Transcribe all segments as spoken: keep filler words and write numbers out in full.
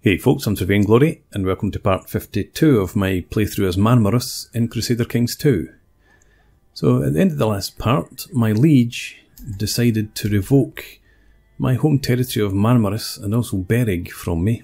Hey folks, I'm Sir Vainglory and welcome to part fifty-two of my playthrough as Marmaros in Crusader Kings two. So at the end of the last part, my liege decided to revoke my home territory of Marmaros and also Bereg from me.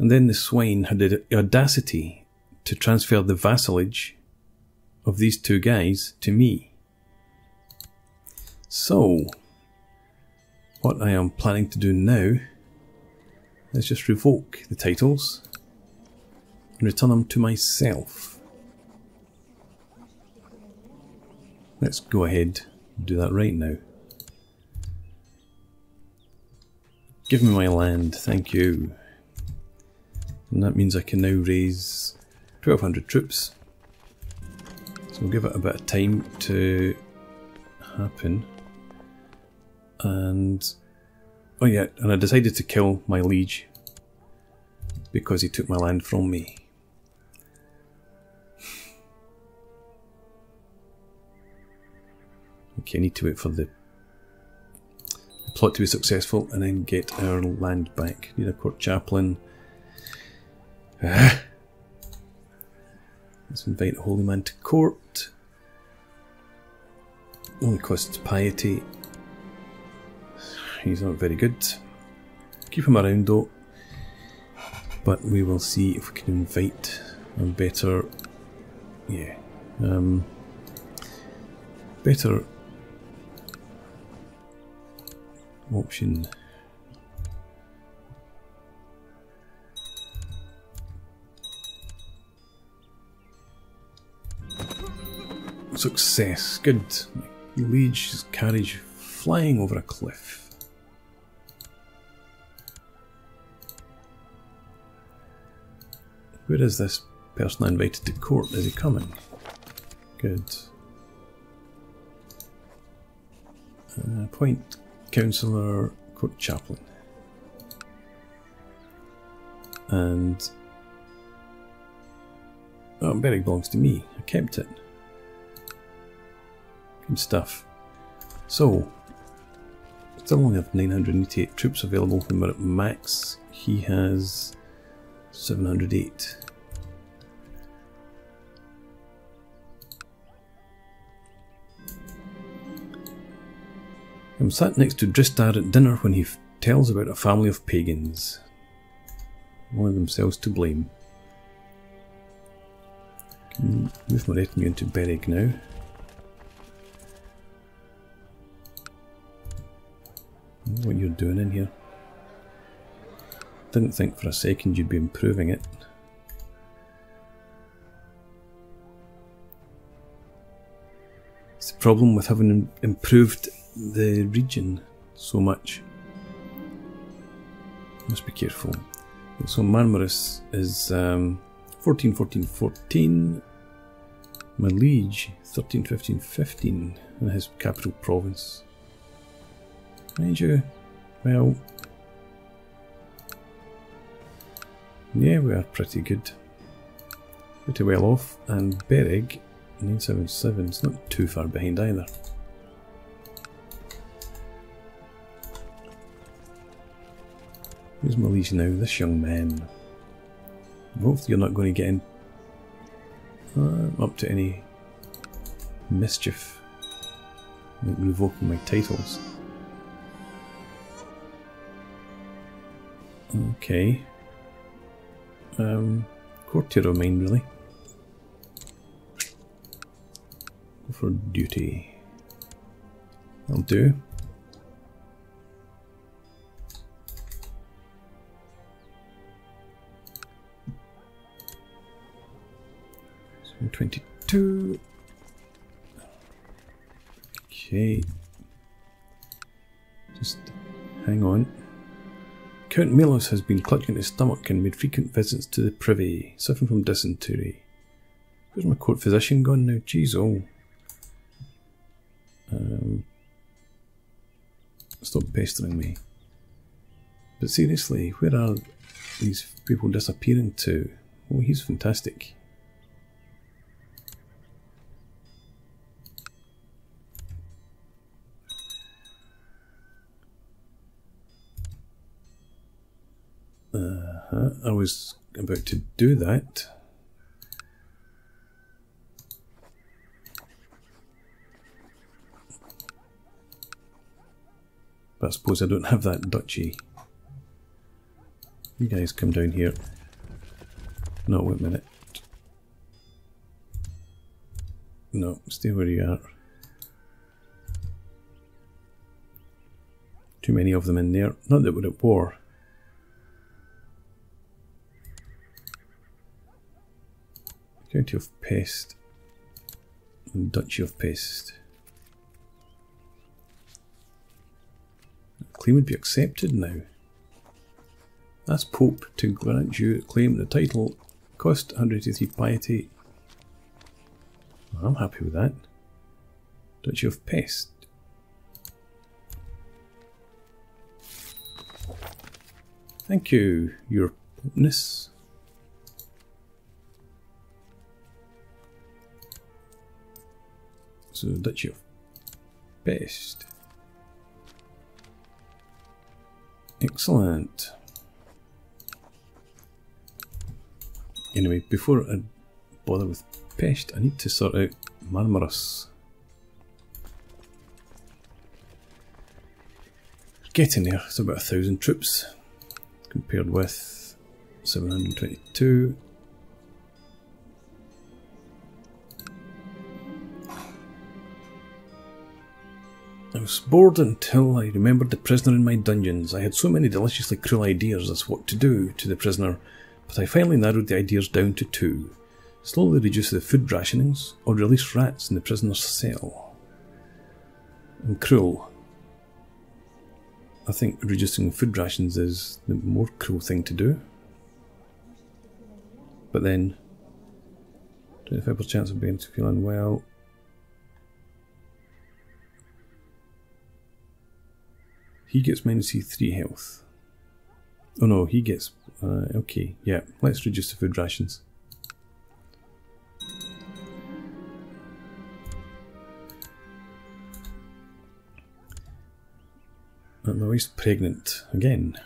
And then the swine had the audacity to transfer the vassalage of these two guys to me. So, what I am planning to do now, let's just revoke the titles and return them to myself. Let's go ahead and do that right now. Give me my land, thank you. And that means I can now raise twelve hundred troops. So we'll give it a bit of time to happen. And oh yeah, and I decided to kill my liege because he took my land from me. Okay, I need to wait for the plot to be successful and then get our land back. Need a court chaplain. Ah. Let's invite a holy man to court. Only costs piety. He's not very good. Keep him around though. But we will see if we can invite a better... Yeah. Um, better... option. Success. Good. My liege's carriage flying over a cliff. Where is this person I invited to court? Is he coming? Good. Uh, appoint councillor, court chaplain. And... oh, Bereg belongs to me. I kept it. Good stuff. So, still only have nine hundred eighty-eight troops available when we're at max. He has... seven hundred eight. I'm sat next to Dristar at dinner when he tells about a family of pagans. Only themselves to blame. Can move my retinue into Bereg now. What you're doing in here. Didn't think for a second you'd be improving it. It's the problem with having improved the region so much. Must be careful. So Marmaros is um, fourteen, fourteen, fourteen. My liege, thirteen, fifteen, fifteen in his capital province. Mind you, well... yeah, we are pretty good. Pretty well off. And Bereg, nine seventy-seven, it's not too far behind either. Where's my liege now? This young man. Hopefully you're not going to get in uh, up to any mischief. Like revoking my titles. Okay. Um, courtier of mine, really. Go for duty. That'll do. So twenty-two. Okay. Just hang on. Count Melos has been clutching at his stomach and made frequent visits to the privy, suffering from dysentery. Where's my court physician gone now? Jeez, oh. Um, stop pestering me. But seriously, where are these people disappearing to? Oh, he's fantastic. Uh-huh. I was about to do that. But I suppose I don't have that duchy. You guys come down here. No, wait a minute. No, stay where you are. Too many of them in there. Not that we're at war. County of Pest. And Duchy of Pest. A claim would be accepted now. That's Pope to grant you claim the title. Cost one hundred eighty-three piety. Well, I'm happy with that. Duchy of Pest. Thank you, your popeness. So, Duchy of Pest. Excellent. Anyway, before I bother with Pest, I need to sort out Marmaros. Get in there, it's about a thousand troops compared with seven hundred twenty-two. I was bored until I remembered the prisoner in my dungeons. I had so many deliciously cruel ideas as what to do to the prisoner, but I finally narrowed the ideas down to two. Slowly reduce the food rationings, or release rats in the prisoner's cell. And cruel. I think reducing food rations is the more cruel thing to do. But then, twenty-five percent chance of beginning to feel unwell. He gets minus E three health. Oh no, he gets... Uh, okay, yeah, let's reduce the food rations. And my wife's pregnant again.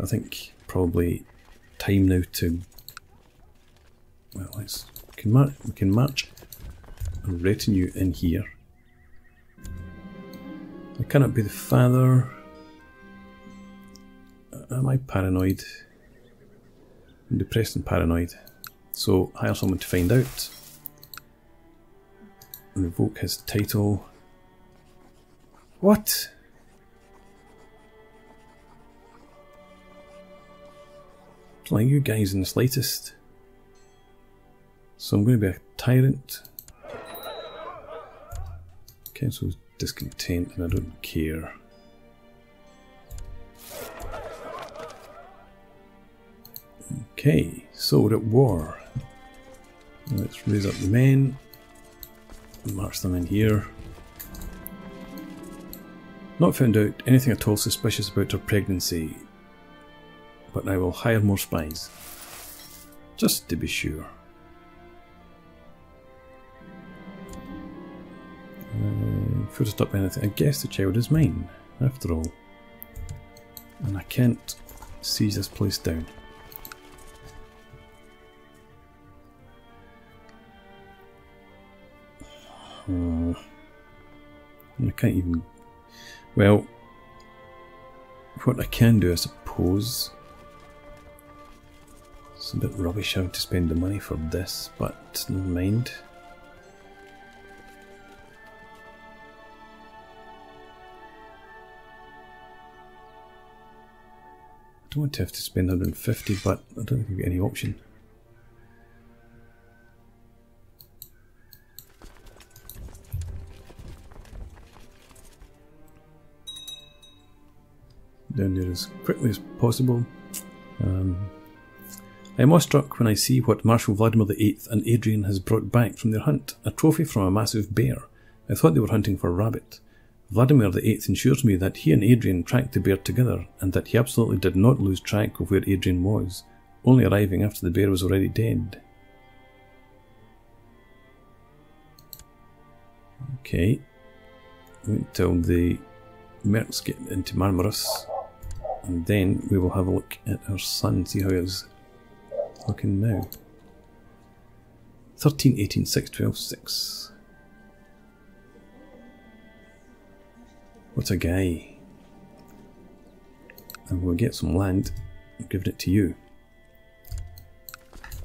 I think probably time now to. Well, let's we can march. We can march a retinue in here. I cannot be the father. Am I paranoid? I'm depressed and paranoid. So hire someone to find out. Revoke his title. What? Don't like you guys in the slightest. So I'm going to be a tyrant. Council's discontent and I don't care. Okay, so we're at war. Let's raise up the men. March them in here. Not found out anything at all suspicious about her pregnancy, but I will hire more spies, just to be sure. Uh, if we to stop anything, I guess the child is mine, after all. And I can't seize this place down. Uh, I can't even... Well, what I can do, I suppose. It's a bit rubbish how to spend the money for this, but never mind. I don't want to have to spend one hundred fifty, but I don't think we've got any option. Down there as quickly as possible. Um, I am awestruck when I see what Marshal Vladimir the eighth and Adrian has brought back from their hunt, a trophy from a massive bear. I thought they were hunting for rabbit. Vladimir the eighth ensures me that he and Adrian tracked the bear together, and that he absolutely did not lose track of where Adrian was, only arriving after the bear was already dead. Okay. Wait till the Mertz get into Marmaros, and then we will have a look at our son and see how he is looking now. thirteen, eighteen, six, twelve, six. What a guy. And we'll get some land. I'm giving it to you.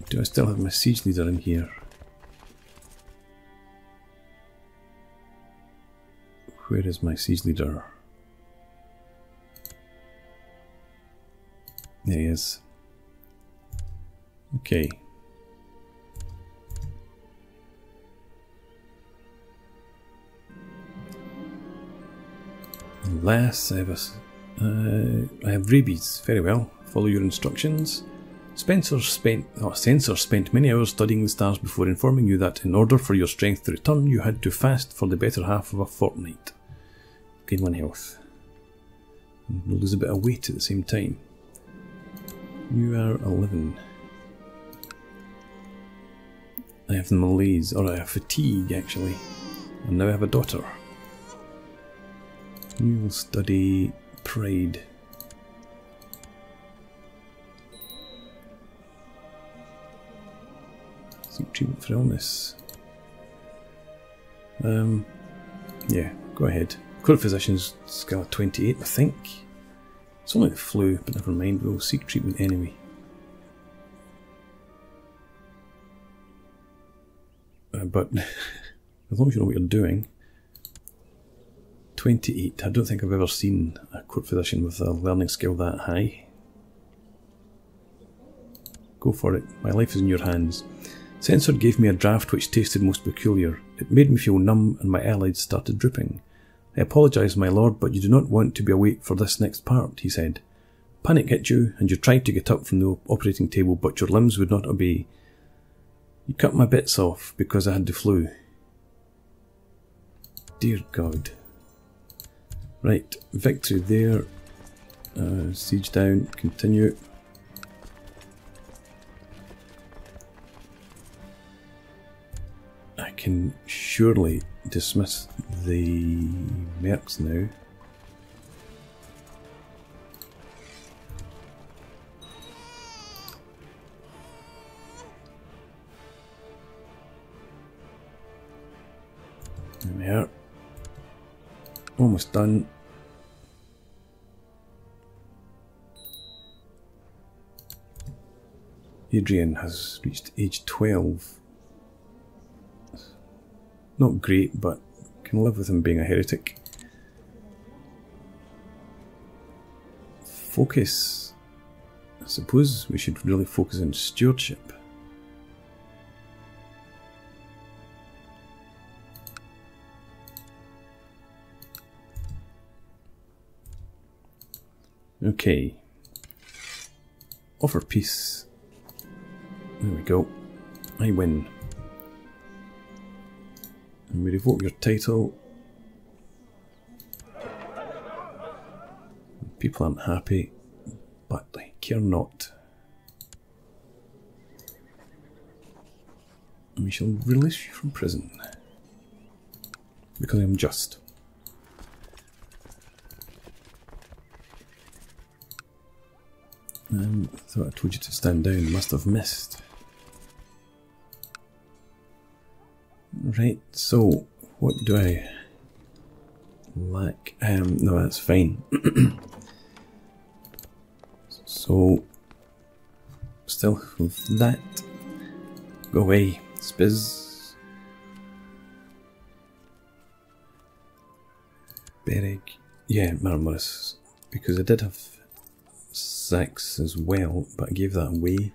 Do I still have my siege leader in here? Where is my siege leader? There he is. Okay. Alas, I have a... Uh, I have rabies. Very well. Follow your instructions. Spencer spent... Oh, Spencer spent many hours studying the stars before informing you that in order for your strength to return, you had to fast for the better half of a fortnight. Gain one health. And we'll lose a bit of weight at the same time. You are eleven. I have the malaise, or I have fatigue actually. And now I have a daughter. You will study pride. Seek treatment for illness. Um, yeah, go ahead. Court physician's scale of twenty-eight, I think. It's only the flu, but never mind, we'll seek treatment anyway. Uh, but as long as you know what you're doing. twenty-eight. I don't think I've ever seen a court physician with a learning skill that high. Go for it. My life is in your hands. Sensor gave me a draft which tasted most peculiar. It made me feel numb and my eyelids started drooping. I apologise, my lord, but you do not want to be awake for this next part, he said. Panic hit you, and you tried to get up from the operating table, but your limbs would not obey. You cut my bits off because I had the flu. Dear God. Right, victory there, uh, siege down, continue. I can surely dismiss the mercs now. There we are. Almost done. Adrian has reached age twelve. Not great, but can live with him being a heretic. Focus. I suppose we should really focus on stewardship. Okay. Offer peace. There we go. I win. And we revoke your title. People aren't happy, but I care not. And we shall release you from prison. Because I am just. Um, I thought I told you to stand down, must have missed. Right, so what do I lack? Um, no, that's fine. So, still with that. Go away, Spiz. Bereg. Yeah, Marmaros. Because I did have six as well, but I gave that away.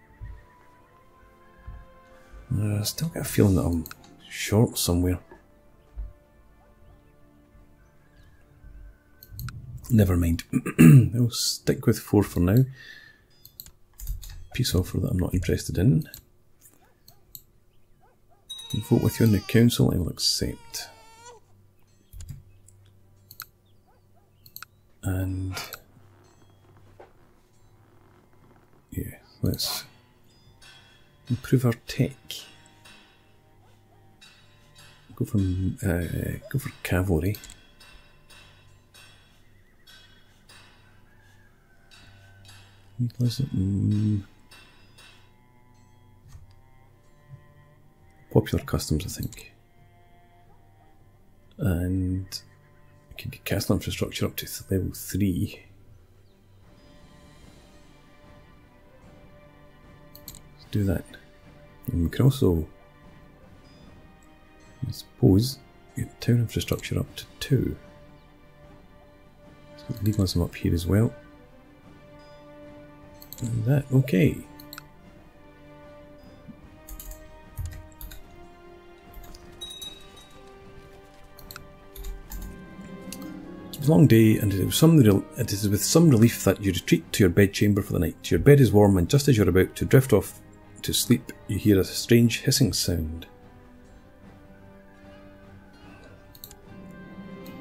Uh, I still got a feeling that I'm short somewhere. Never mind. I'll stick with four for now. Peace offer that I'm not interested in. I'll vote with you in the council. I will accept. And yeah, let's improve our tech. Go from uh, go for cavalry. Can we close it? Mm. Popular customs, I think. And we can get castle infrastructure up to level three. Let's do that. And we can also, I suppose, get town infrastructure up to two. So we'll leave some up here as well. And that, okay. It was a long day, and it was some it is with some relief that you retreat to your bedchamber for the night. Your bed is warm, and just as you're about to drift off to sleep, you hear a strange hissing sound.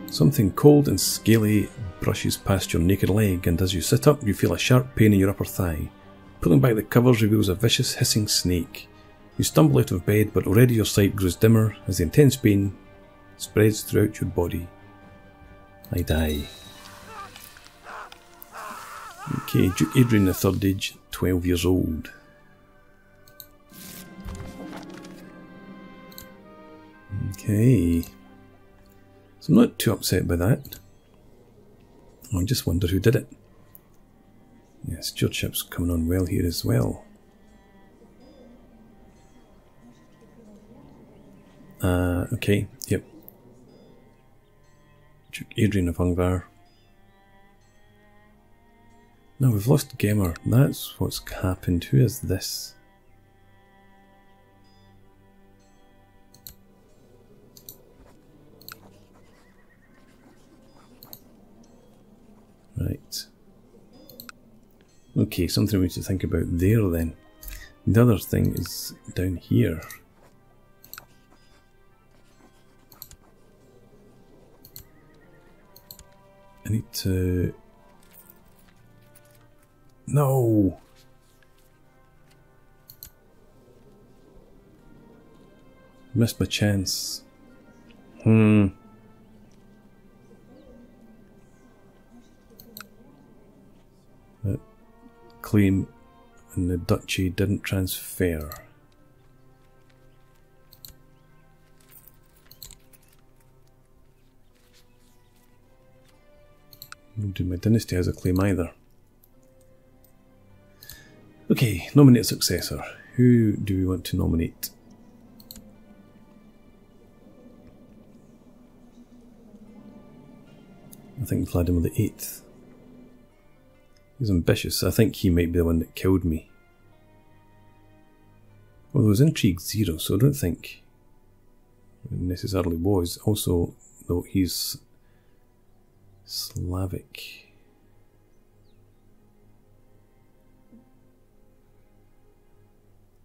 Something cold and scaly brushes past your naked leg, and as you sit up, you feel a sharp pain in your upper thigh. Pulling back the covers reveals a vicious, hissing snake. You stumble out of bed, but already your sight grows dimmer as the intense pain spreads throughout your body. I die. Okay, Duke Adrian the third, age twelve years old. Okay, so I'm not too upset by that. I just wonder who did it. Yeah, stewardship's coming on well here as well. Uh, okay, yep. Duke Adrian of Hungvar. No, we've lost Gemmer. That's what's happened. Who is this? Right. Okay, something we need to think about there then. The other thing is down here. I need to... No! Missed my chance. Hmm. Claim and the duchy didn't transfer. Nobody in my dynasty has a claim either. Okay, nominate a successor. Who do we want to nominate? I think Vladimir the eighth. He's ambitious. I think he might be the one that killed me. Well, there was intrigue zero, so I don't think it necessarily was. Also, though, he's Slavic.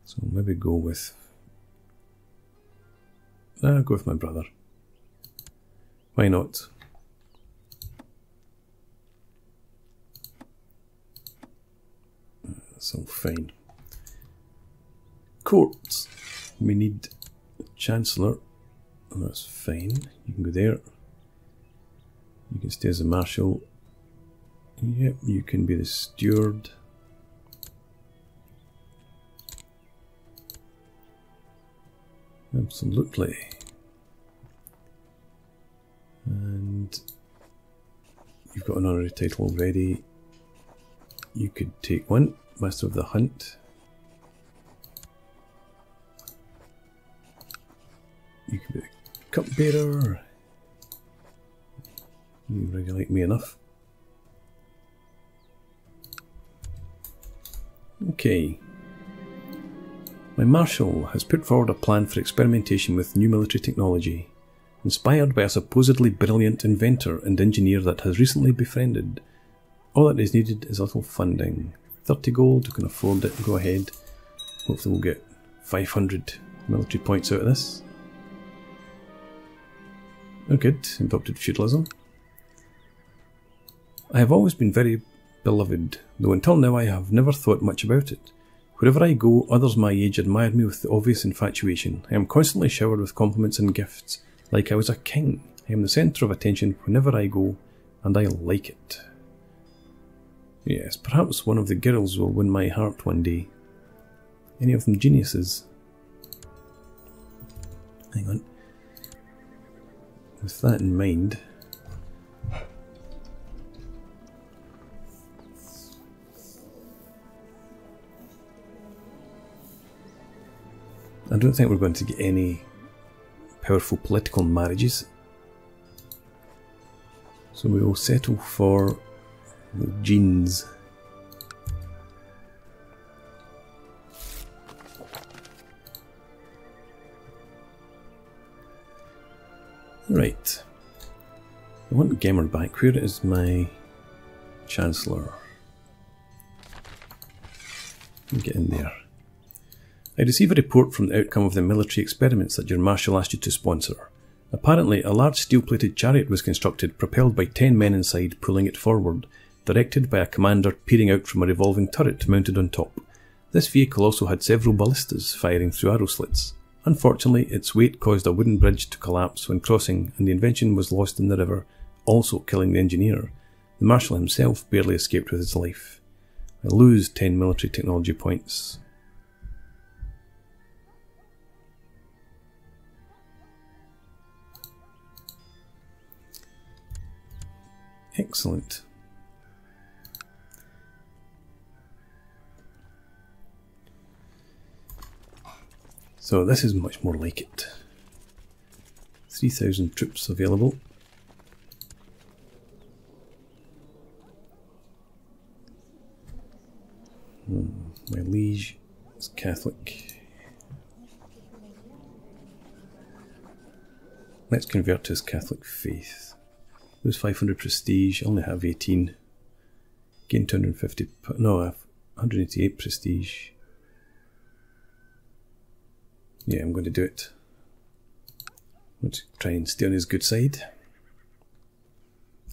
So maybe go with... I'll go with my brother. Why not? So fine. Courts. We need a chancellor. That's fine. You can go there. You can stay as a marshal. Yep, you can be the steward. Absolutely. And you've got an honorary title already. You could take one. Master of the Hunt. You can be the cupbearer. You regulate me enough. Okay. My marshal has put forward a plan for experimentation with new military technology, inspired by a supposedly brilliant inventor and engineer that has recently befriended. All that is needed is a little funding. thirty gold, we can afford it, go ahead. Hopefully we'll get five hundred military points out of this. Oh good, adopted feudalism. I have always been very beloved, though until now I have never thought much about it. Wherever I go, others my age admire me with the obvious infatuation. I am constantly showered with compliments and gifts, like I was a king. I am the centre of attention whenever I go, and I like it. Yes, perhaps one of the girls will win my heart one day. Any of them geniuses? Hang on. With that in mind... I don't think we're going to get any powerful political marriages. So we will settle for the genes. Right. I want Gemmer back. Where is my Chancellor? Get in there. I received a report from the outcome of the military experiments that your marshal asked you to sponsor. Apparently, a large steel-plated chariot was constructed, propelled by ten men inside, pulling it forward, directed by a commander peering out from a revolving turret mounted on top. This vehicle also had several ballistas firing through arrow slits. Unfortunately, its weight caused a wooden bridge to collapse when crossing, and the invention was lost in the river, also killing the engineer. The marshal himself barely escaped with his life. I lose ten military technology points. Excellent. So this is much more like it. three thousand troops available. Hmm, my liege is Catholic. Let's convert to his Catholic faith. Lose five hundred prestige, I only have eighteen. Gain two hundred fifty, no, I have one hundred eighty-eight prestige. Yeah, I'm going to do it. Let's try and stay on his good side.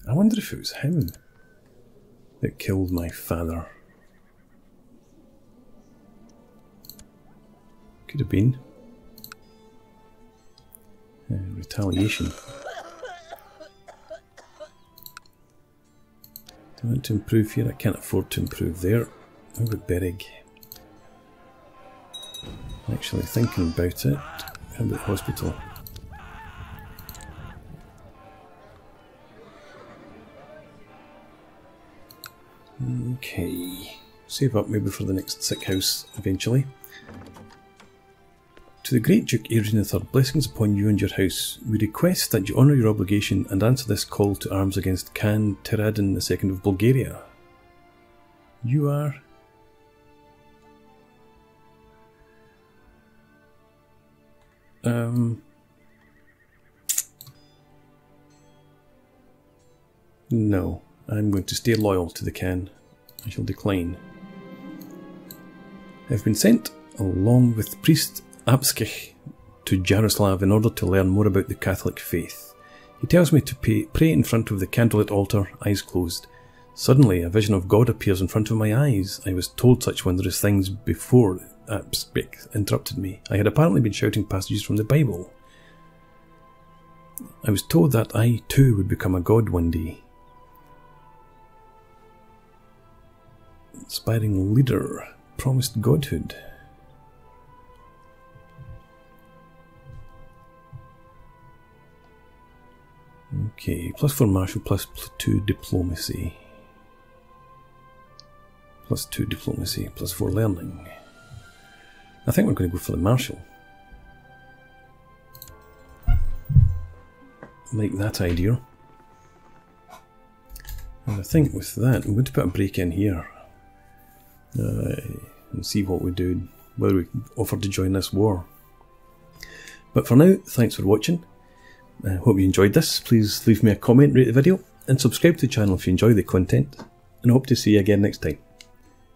I wonder if it was him that killed my father. Could have been. Uh, retaliation. Do I want to improve here? I can't afford to improve there. How about Bereg? Actually thinking about it. How about hospital? Okay. Save up maybe for the next sick house eventually. To the great Duke Adrian the third, blessings upon you and your house. We request that you honour your obligation and answer this call to arms against Khan Teradin the second of Bulgaria. You are... Um. No, I'm going to stay loyal to the Khan. I shall decline. I've been sent, along with priest Apskich, to Jaroslav in order to learn more about the Catholic faith. He tells me to pay, pray in front of the candlelit altar, eyes closed. Suddenly, a vision of God appears in front of my eyes. I was told such wondrous things before Apskich interrupted me. I had apparently been shouting passages from the Bible. I was told that I too would become a god one day. Inspiring leader, promised godhood. Okay, plus four martial, plus two diplomacy. Plus two diplomacy, plus four learning. I think we're going to go for the marshal. Like that idea. And I think with that, I'm going to put a break in here. Uh, and see what we do, whether we offer to join this war. But for now, thanks for watching. I hope you enjoyed this. Please leave me a comment, rate the video, and subscribe to the channel if you enjoy the content. And I hope to see you again next time.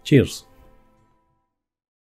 Cheers.